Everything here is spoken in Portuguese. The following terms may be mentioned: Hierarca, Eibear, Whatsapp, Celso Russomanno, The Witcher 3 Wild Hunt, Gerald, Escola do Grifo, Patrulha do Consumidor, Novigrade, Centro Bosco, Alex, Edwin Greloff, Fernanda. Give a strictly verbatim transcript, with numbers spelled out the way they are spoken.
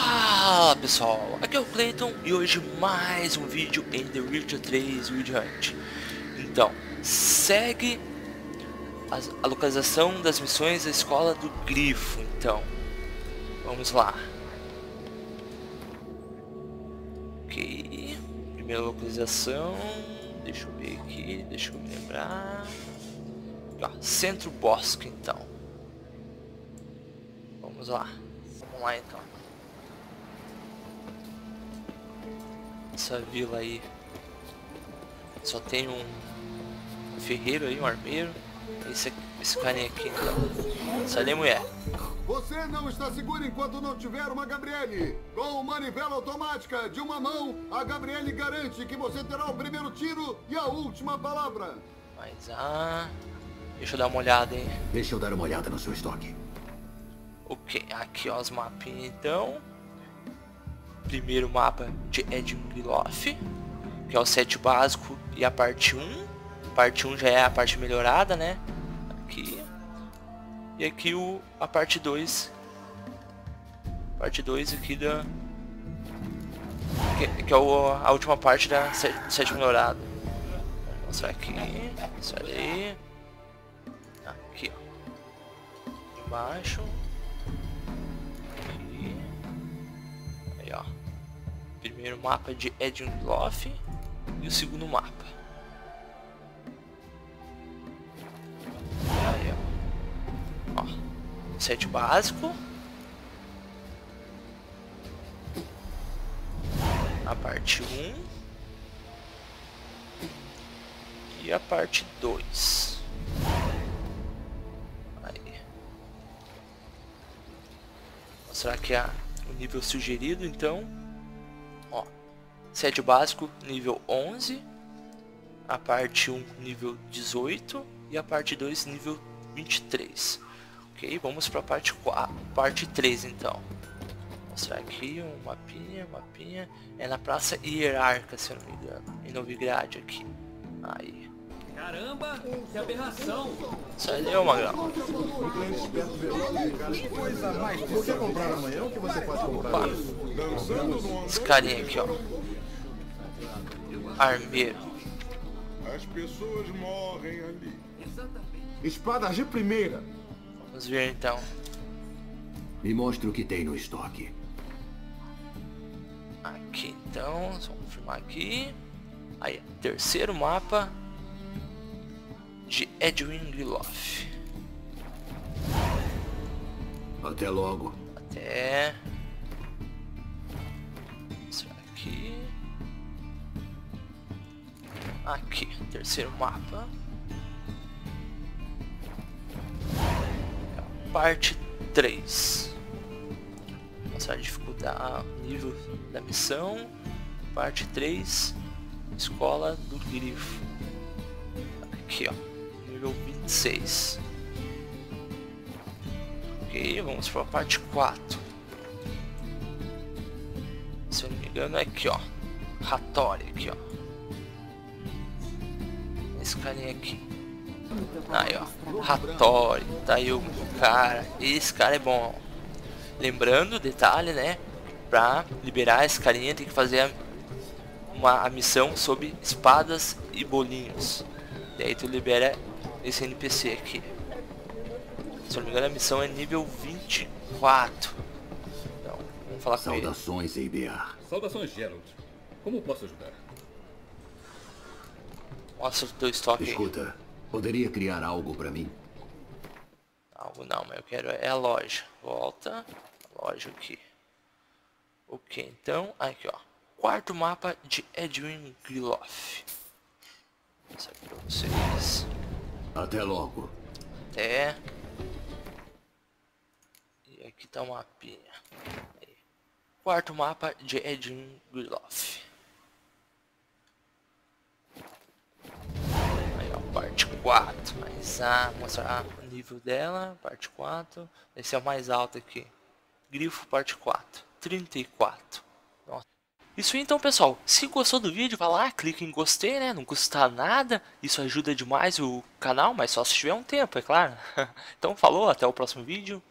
Fala pessoal, aqui é o Clayton e hoje mais um vídeo em The Witcher três Wild Hunt. Então, segue a localização das missões da Escola do Grifo. Então, vamos lá. Ok, primeira localização, deixa eu ver aqui, deixa eu me lembrar. Ó, Centro Bosco então. Vamos lá, vamos lá então. Essa vila aí só tem um ferreiro aí, um armeiro. Esse, esse carinha aqui então. Sai daí, mulher. Você não está seguro enquanto não tiver uma Gabriele. Com manivela automática de uma mão, a Gabriele garante que você terá o primeiro tiro e a última palavra. Mas ah, deixa eu dar uma olhada, hein. Deixa eu dar uma olhada no seu estoque. Ok, aqui ó, os mapinhos então. Primeiro mapa de Edwin Greloff, que é o set básico e a parte um. Parte um já é a parte melhorada, né? Aqui. E aqui o, a parte dois. Parte dois aqui da... Que, que é o, a última parte da set, set melhorada. Vou mostrar aqui. Isso aí. Aqui, ó. Embaixo. Aqui. Aí, ó. Primeiro mapa de Edwin Greloff e o segundo mapa. Aí, ó. Ó, set básico. A parte um. E a parte dois. Aí. Mostrar aqui a, o nível sugerido então. Ó, set básico nível onze, a parte um nível dezoito e a parte dois nível vinte e três. Ok, vamos para a parte quatro, parte três então. Vou mostrar aqui um mapinha, mapinha. É na praça Hierarca, se eu não me engano, em Novigrade aqui. Aí. Caramba, que aberração! Isso aí deu uma grama. Você comprar amanhã, o que você pode comprar? Esse carinha aqui, ó. Armeiro. As pessoas morrem ali. Espada de primeira. Vamos ver então. Me mostra o que tem no estoque. Aqui então, só confirmar aqui. Aí, terceiro mapa de Edwin Greloff. Até logo. Até. Será que aqui, terceiro mapa. Parte três. Mostrar a dificuldade, nível da missão. Parte três. Escola do Grifo. Aqui, ó. Nível vinte e seis. Ok, vamos para a parte quatro. Se eu não me engano é aqui, ó. Ratório aqui, ó. Esse carinha aqui. Aí, ó. Ratório. Tá aí o cara. Esse cara é bom. Lembrando, detalhe, né? Pra liberar esse carinha tem que fazer a, uma, a missão sobre espadas e bolinhos. Daí tu libera esse N P C aqui. Se não me engano a missão é nível vinte e quatro. Então, vamos falar com ele. Saudações, Eibear. Saudações, Gerald. Como posso ajudar? Mostra o teu estoque. Escuta, aí. Poderia criar algo pra mim? Algo não, mas eu quero é a loja. Volta. A loja aqui. Ok, então, aqui ó. Quarto mapa de Edwin Greloff. Isso aqui pra vocês. Até logo. Até. E aqui tá um mapinha. Aí. Quarto mapa de Edwin Greloff. Aí ó, parte quatro. Mas ah, vou mostrar o nível dela. Parte quatro. Esse é o mais alto aqui. Grifo parte quatro. trinta e quatro. Isso aí, então pessoal, se gostou do vídeo, vai lá, clica em gostei, né, não custa nada, isso ajuda demais o canal, mas só se tiver um tempo, é claro. Então falou, até o próximo vídeo.